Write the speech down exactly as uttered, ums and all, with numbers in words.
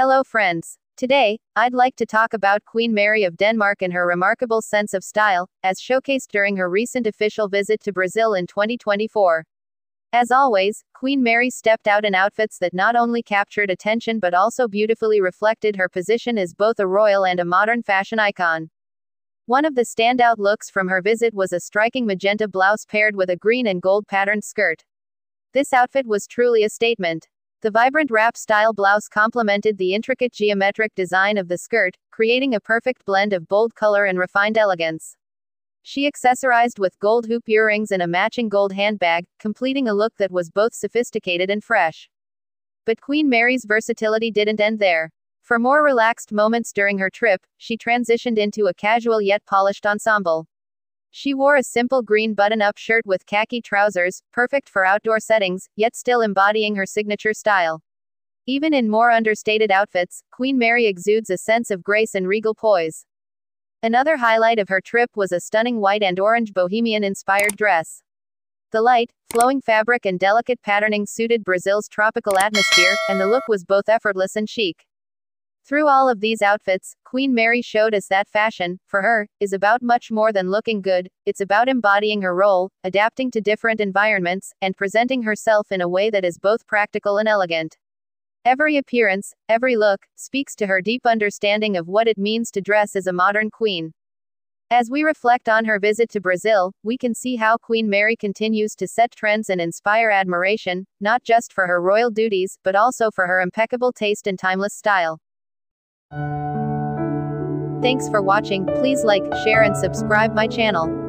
Hello friends. Today, I'd like to talk about Queen Mary of Denmark and her remarkable sense of style, as showcased during her recent official visit to Brazil in twenty twenty-four. As always, Queen Mary stepped out in outfits that not only captured attention but also beautifully reflected her position as both a royal and a modern fashion icon. One of the standout looks from her visit was a striking magenta blouse paired with a green and gold patterned skirt. This outfit was truly a statement. The vibrant wrap-style blouse complemented the intricate geometric design of the skirt, creating a perfect blend of bold color and refined elegance. She accessorized with gold hoop earrings and a matching gold handbag, completing a look that was both sophisticated and fresh. But Queen Mary's versatility didn't end there. For more relaxed moments during her trip, she transitioned into a casual yet polished ensemble. She wore a simple green button-up shirt with khaki trousers, perfect for outdoor settings, yet still embodying her signature style. Even in more understated outfits, Queen Mary exudes a sense of grace and regal poise. Another highlight of her trip was a stunning white and orange bohemian-inspired dress. The light, flowing fabric and delicate patterning suited Brazil's tropical atmosphere, and the look was both effortless and chic. Through all of these outfits, Queen Mary showed us that fashion, for her, is about much more than looking good. It's about embodying her role, adapting to different environments, and presenting herself in a way that is both practical and elegant. Every appearance, every look, speaks to her deep understanding of what it means to dress as a modern queen. As we reflect on her visit to Brazil, we can see how Queen Mary continues to set trends and inspire admiration, not just for her royal duties, but also for her impeccable taste and timeless style. Thanks for watching. Please like, share and subscribe my channel.